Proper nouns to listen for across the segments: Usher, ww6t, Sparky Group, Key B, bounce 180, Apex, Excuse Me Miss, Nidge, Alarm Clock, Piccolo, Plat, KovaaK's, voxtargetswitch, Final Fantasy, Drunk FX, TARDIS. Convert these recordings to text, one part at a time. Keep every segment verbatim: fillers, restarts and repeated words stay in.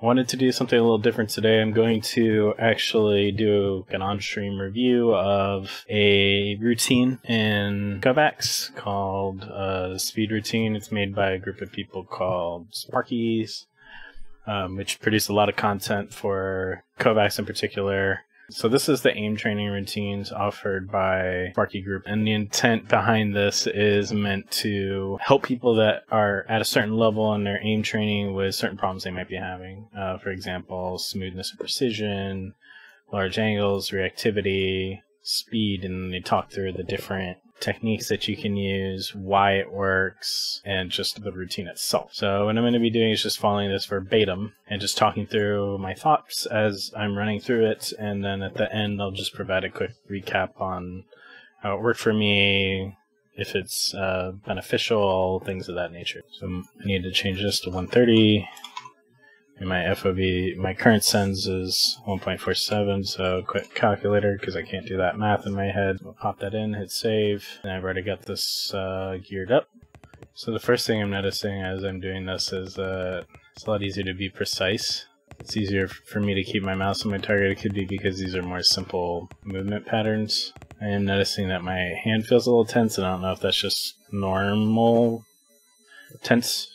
wanted to do something a little different today. I'm going to actually do an on-stream review of a routine in KovaaK's called uh, the Speed Routine. It's made by a group of people called Sparky Group, um, which produced a lot of content for KovaaK's in particular. So this is the aim training routines offered by Sparky Group, and the intent behind this is meant to help people that are at a certain level in their aim training with certain problems they might be having. Uh, for example, smoothness and precision, large angles, reactivity, speed, and they talk through the different techniques that you can use, why it works, and just the routine itself. So what I'm going to be doing is just following this verbatim and just talking through my thoughts as I'm running through it, and then at the end I'll just provide a quick recap on how it worked for me, if it's uh, beneficial, things of that nature. So I need to change this to one thirty, and my F O V, my current sends is one point four seven, so quick calculator, because I can't do that math in my head. I'll pop that in, hit save, and I've already got this uh, geared up. So the first thing I'm noticing as I'm doing this is that uh, it's a lot easier to be precise. It's easier for me to keep my mouse on my target. It could be because these are more simple movement patterns. I am noticing that my hand feels a little tense, and I don't know if that's just normal tense.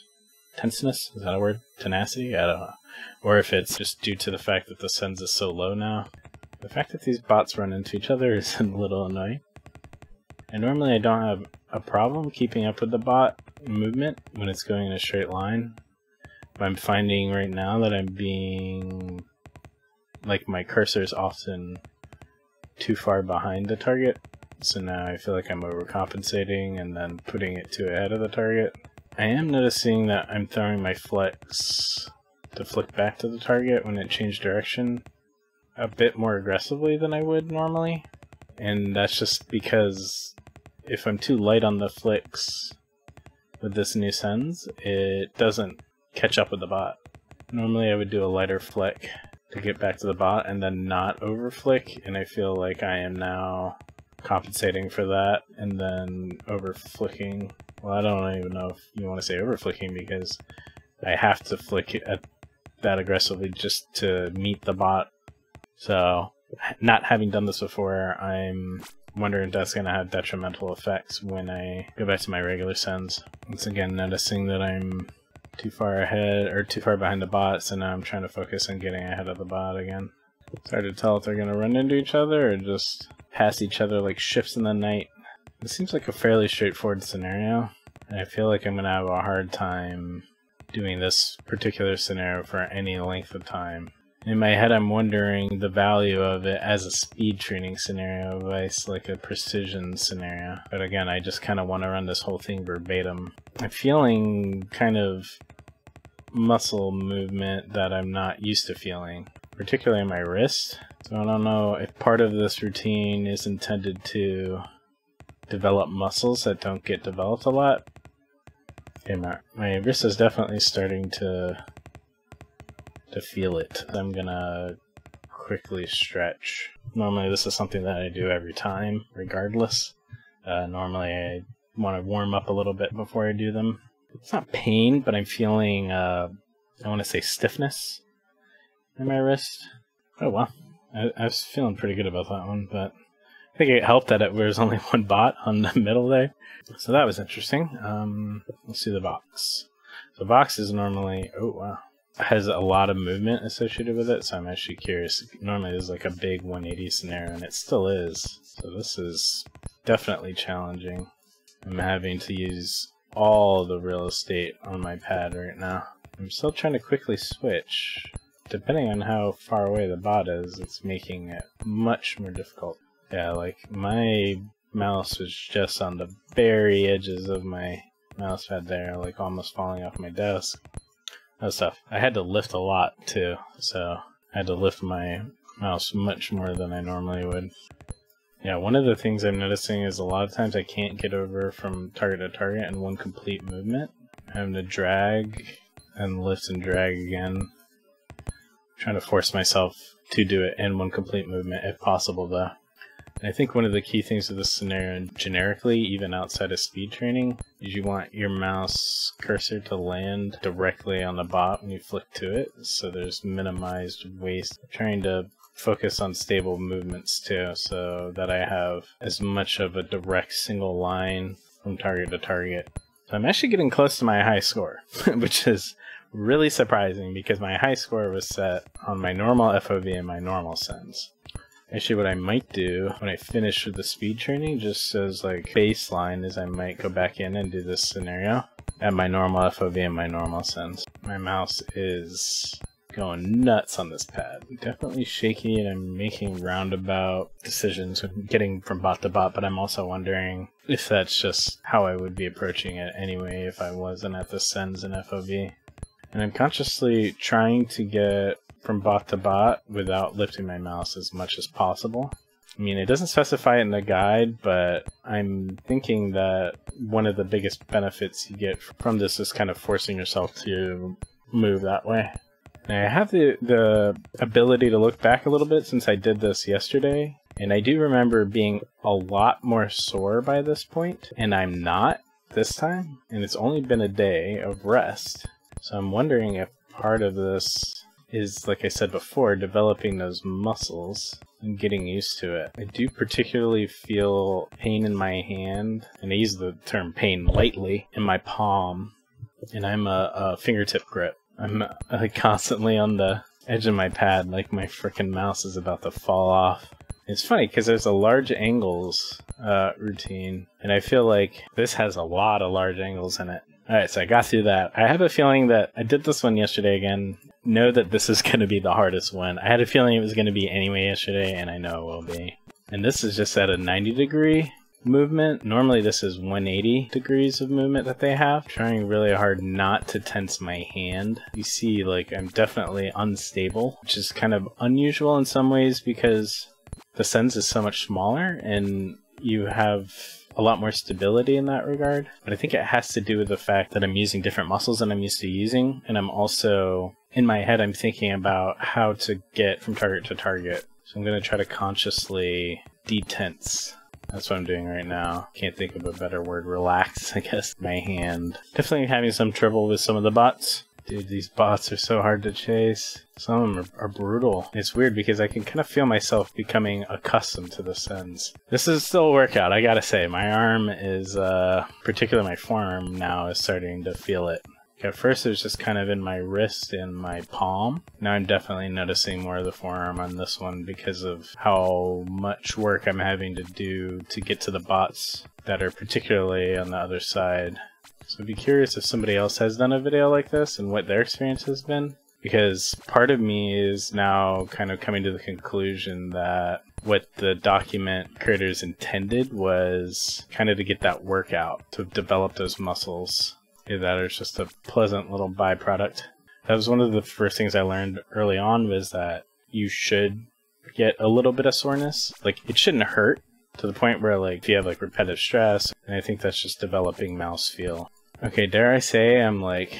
Tenseness? Is that a word? Tenacity? I don't know. Or if it's just due to the fact that the sends is so low now. The fact that these bots run into each other is a little annoying. And normally I don't have a problem keeping up with the bot movement when it's going in a straight line. But I'm finding right now that I'm being... like my cursor is often too far behind the target. So now I feel like I'm overcompensating and then putting it too ahead of the target. I am noticing that I'm throwing my flex to flick back to the target when it changed direction a bit more aggressively than I would normally. And that's just because if I'm too light on the flicks with this new sends, it doesn't catch up with the bot. Normally I would do a lighter flick to get back to the bot and then not over flick, and I feel like I am now compensating for that and then over flicking. Well, I don't even know if you want to say over flicking, because I have to flick it at that aggressively just to meet the bot. So, not having done this before, I'm wondering if that's going to have detrimental effects when I go back to my regular sends. Once again, noticing that I'm too far ahead or too far behind the bot, so now I'm trying to focus on getting ahead of the bot again. It's hard to tell if they're going to run into each other or just pass each other like shifts in the night. This seems like a fairly straightforward scenario, and I feel like I'm going to have a hard time doing this particular scenario for any length of time. In my head I'm wondering the value of it as a speed training scenario versus like a precision scenario, but again I just kind of want to run this whole thing verbatim. I'm feeling kind of muscle movement that I'm not used to feeling, particularly in my wrist, so I don't know if part of this routine is intended to develop muscles that don't get developed a lot. Okay, my, my wrist is definitely starting to to feel it. I'm gonna quickly stretch. Normally this is something that I do every time, regardless. Uh, normally I want to warm up a little bit before I do them. It's not pain, but I'm feeling, uh, I want to say stiffness in my wrist. Oh well, I, I was feeling pretty good about that one, but I think it helped that it, there was only one bot on the middle there. So that was interesting. Um, let's see the box. The box is normally, oh wow, has a lot of movement associated with it, so I'm actually curious. Normally there's like a big one eighty scenario, and it still is. So this is definitely challenging. I'm having to use all the real estate on my pad right now. I'm still trying to quickly switch. Depending on how far away the bot is, it's making it much more difficult. Yeah, like, my mouse was just on the very edges of my mouse pad there, like almost falling off my desk. That was tough. I had to lift a lot, too, so I had to lift my mouse much more than I normally would. Yeah, one of the things I'm noticing is a lot of times I can't get over from target to target in one complete movement. I'm having to drag and lift and drag again. I'm trying to force myself to do it in one complete movement, if possible, though. And I think one of the key things of this scenario, generically, even outside of speed training, is you want your mouse cursor to land directly on the bot when you flick to it, so there's minimized waste. I'm trying to focus on stable movements too, so that I have as much of a direct single line from target to target. So I'm actually getting close to my high score, which is really surprising because my high score was set on my normal F O V and my normal sends. Actually, what I might do when I finish with the speed training, just as like baseline, is I might go back in and do this scenario at my normal F O V and my normal sends. My mouse is going nuts on this pad. Definitely shaky, and I'm making roundabout decisions with getting from bot to bot, but I'm also wondering if that's just how I would be approaching it anyway if I wasn't at the sends and F O V. And I'm consciously trying to get from bot to bot without lifting my mouse as much as possible. I mean, it doesn't specify it in the guide, but I'm thinking that one of the biggest benefits you get from this is kind of forcing yourself to move that way. Now, I have the, the ability to look back a little bit since I did this yesterday, and I do remember being a lot more sore by this point, and I'm not this time, and it's only been a day of rest. So I'm wondering if part of this is, like I said before, developing those muscles and getting used to it. I do particularly feel pain in my hand, and I use the term pain lightly, in my palm, and I'm a, a fingertip grip. I'm uh, constantly on the edge of my pad, like my frickin' mouse is about to fall off. It's funny, because there's a large angles uh, routine, and I feel like this has a lot of large angles in it. Alright, so I got through that. I have a feeling that I did this one yesterday again. Know that this is going to be the hardest one. I had a feeling it was going to be anyway yesterday, and I know it will be. And this is just at a ninety degree movement. Normally this is one eighty degrees of movement that they have. I'm trying really hard not to tense my hand. You see, like, I'm definitely unstable, which is kind of unusual in some ways because the sends is so much smaller, and you have a lot more stability in that regard, but I think it has to do with the fact that I'm using different muscles than I'm used to using, and I'm also, in my head, I'm thinking about how to get from target to target. So I'm going to try to consciously detense. That's what I'm doing right now. Can't think of a better word. Relax, I guess. My hand. Definitely having some trouble with some of the bots. Dude, these bots are so hard to chase. Some of them are, are brutal. It's weird because I can kind of feel myself becoming accustomed to the sends. This is still a workout, I gotta say. My arm is, uh, particularly my forearm now is starting to feel it. At first it was just kind of in my wrist and my palm. Now I'm definitely noticing more of the forearm on this one because of how much work I'm having to do to get to the bots that are particularly on the other side. So I'd be curious if somebody else has done a video like this and what their experience has been, because part of me is now kind of coming to the conclusion that what the document creators intended was kind of to get that workout, to develop those muscles. Either that or it's just a pleasant little byproduct. That was one of the first things I learned early on, was that you should get a little bit of soreness. Like, it shouldn't hurt to the point where, like, if you have, like, repetitive stress, and I think that's just developing mouse feel. Okay, dare I say I'm, like,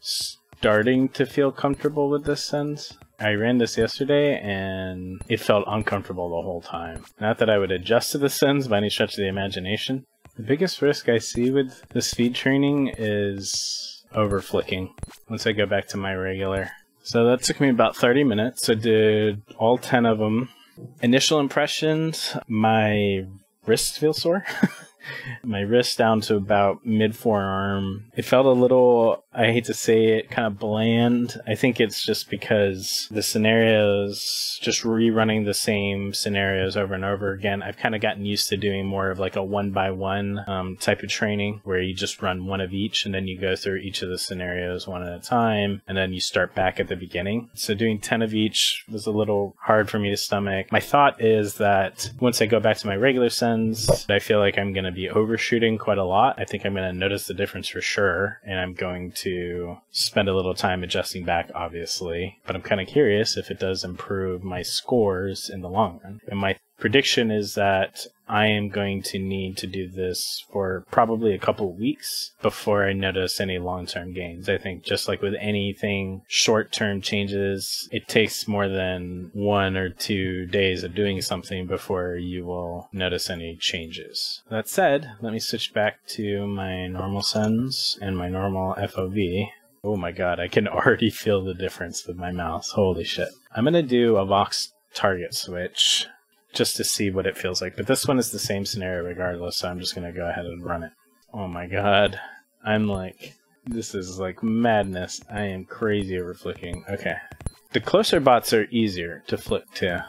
starting to feel comfortable with this sense. I ran this yesterday, and it felt uncomfortable the whole time. Not that I would adjust to the sends by any stretch of the imagination. The biggest risk I see with the speed training is over-flicking, once I go back to my regular. So that took me about thirty minutes. I did all ten of them. Initial impressions, my wrists feel sore. My wrist down to about mid-forearm. It felt a little, I hate to say it, kind of bland. I think it's just because the scenarios, just rerunning the same scenarios over and over again, I've kind of gotten used to doing more of like a one-by-one um, type of training where you just run one of each and then you go through each of the scenarios one at a time and then you start back at the beginning. So doing ten of each was a little hard for me to stomach. My thought is that once I go back to my regular sends, I feel like I'm going to be be overshooting quite a lot. I think I'm going to notice the difference for sure, and I'm going to spend a little time adjusting back, obviously, but I'm kind of curious if it does improve my scores in the long run. And my prediction is that I am going to need to do this for probably a couple weeks before I notice any long-term gains. I think just like with anything, short-term changes, it takes more than one or two days of doing something before you will notice any changes. That said, let me switch back to my normal sends and my normal F O V. Oh my god, I can already feel the difference with my mouse. Holy shit. I'm going to do a vox target switch just to see what it feels like. But this one is the same scenario regardless, so I'm just going to go ahead and run it. Oh my god. I'm like, this is like madness. I am crazy over flicking. Okay. The closer bots are easier to flick to,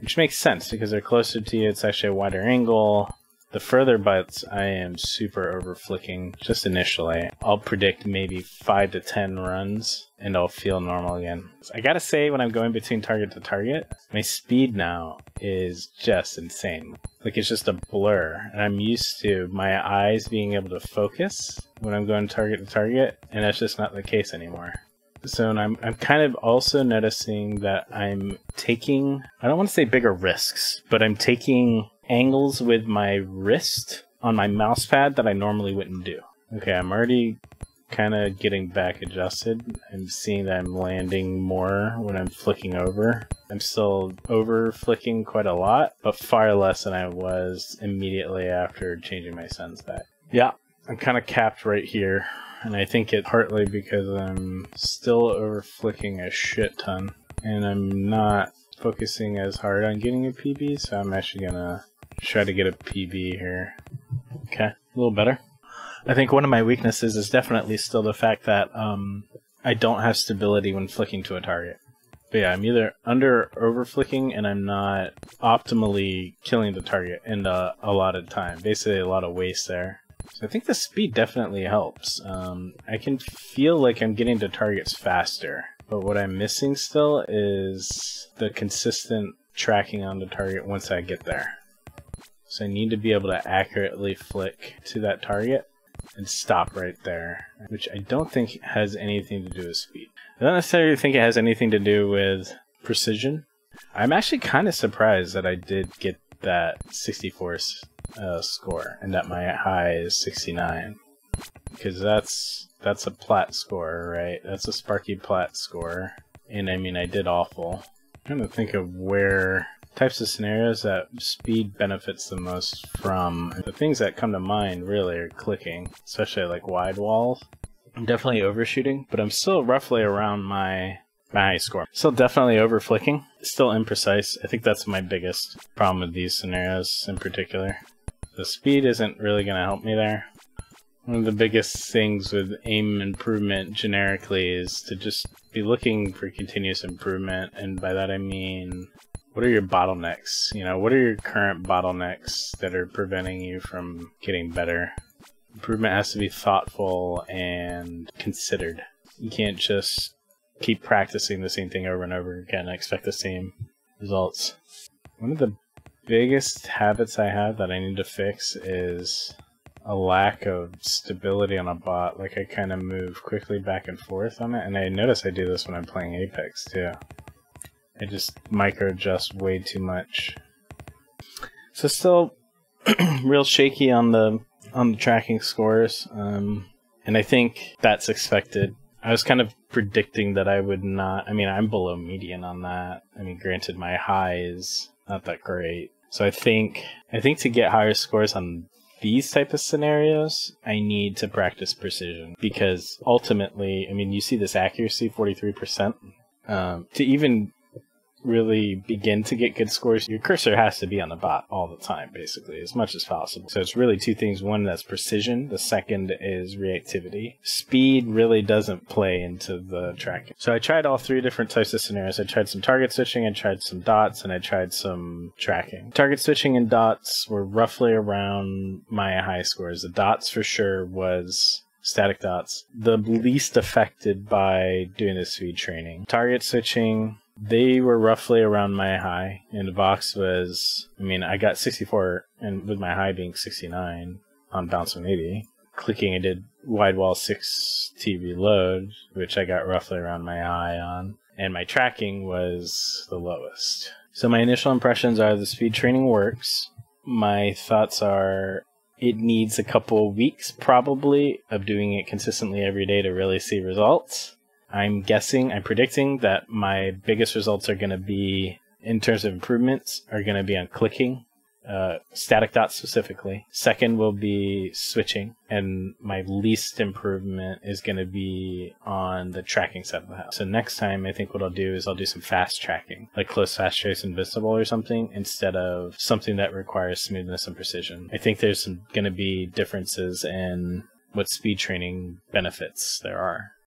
which makes sense because they're closer to you. It's actually a wider angle. The further bots, I am super over flicking just initially. I'll predict maybe five to ten runs and I'll feel normal again. So I gotta say, when I'm going between target to target, my speed now is just insane. Like, it's just a blur, and I'm used to my eyes being able to focus when I'm going target to target, and that's just not the case anymore. So and I'm, I'm kind of also noticing that I'm taking, I don't want to say bigger risks, but I'm taking angles with my wrist on my mouse pad that I normally wouldn't do. Okay, I'm already kind of getting back adjusted. I'm seeing that I'm landing more when I'm flicking over. I'm still over flicking quite a lot, but far less than I was immediately after changing my sends back. Yeah, I'm kind of capped right here, and I think it's partly because I'm still over flicking a shit ton, and I'm not focusing as hard on getting a P B, so I'm actually gonna try to get a P B here. Okay, a little better. I think one of my weaknesses is definitely still the fact that um, I don't have stability when flicking to a target. But yeah, I'm either under or over flicking, and I'm not optimally killing the target in a, a lot of time. Basically a lot of waste there. So I think the speed definitely helps. Um, I can feel like I'm getting to targets faster, but what I'm missing still is the consistent tracking on the target once I get there. So I need to be able to accurately flick to that target and stop right there, which I don't think has anything to do with speed. I don't necessarily think it has anything to do with precision. I'm actually kind of surprised that I did get that sixty-four uh, score and that my high is sixty-nine, because that's that's a Plat score, right? That's a Sparky Plat score, and I mean I did awful. I'm trying to think of where types of scenarios that speed benefits the most from. The things that come to mind really are clicking, especially like wide walls. I'm definitely overshooting, but I'm still roughly around my my high score. Still definitely over flicking. Still imprecise. I think that's my biggest problem with these scenarios in particular. The speed isn't really going to help me there. One of the biggest things with aim improvement generically is to just be looking for continuous improvement, and by that I mean, what are your bottlenecks? You know, what are your current bottlenecks that are preventing you from getting better? Improvement has to be thoughtful and considered. You can't just keep practicing the same thing over and over again and expect the same results. One of the biggest habits I have that I need to fix is a lack of stability on a bot. Like, I kind of move quickly back and forth on it, and I notice I do this when I'm playing Apex too. I just micro adjust way too much. So still real shaky on the on the tracking scores, um, and I think that's expected. I was kind of predicting that I would not. I mean, I'm below median on that. I mean, granted, my high is not that great. So I think I think to get higher scores on these type of scenarios, I need to practice precision, because ultimately, I mean, you see this accuracy, forty-three percent. Um, to even really begin to get good scores, your cursor has to be on the bot all the time, basically, as much as possible. So it's really two things. One, that's precision. The second is reactivity. Speed really doesn't play into the tracking. So I tried all three different types of scenarios. I tried some target switching, I tried some dots, and I tried some tracking. Target switching and dots were roughly around my high scores. The dots for sure was static dots, the least affected by doing the speed training. Target switching, they were roughly around my high, and the Vox was, I mean, I got sixty-four, and with my high being sixty-nine on bounce one eighty. Clicking, I did wide wall six T reload, which I got roughly around my high on, and my tracking was the lowest. So my initial impressions are the speed training works. My thoughts are it needs a couple weeks probably of doing it consistently every day to really see results. I'm guessing, I'm predicting that my biggest results are going to be, in terms of improvements, are going to be on clicking, uh, static dots specifically. Second will be switching, and my least improvement is going to be on the tracking side of the house. So next time I think what I'll do is I'll do some fast tracking, like close, fast, trace, invincible or something, instead of something that requires smoothness and precision. I think there's going to be differences in what speed training benefits there are.